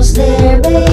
was there, baby.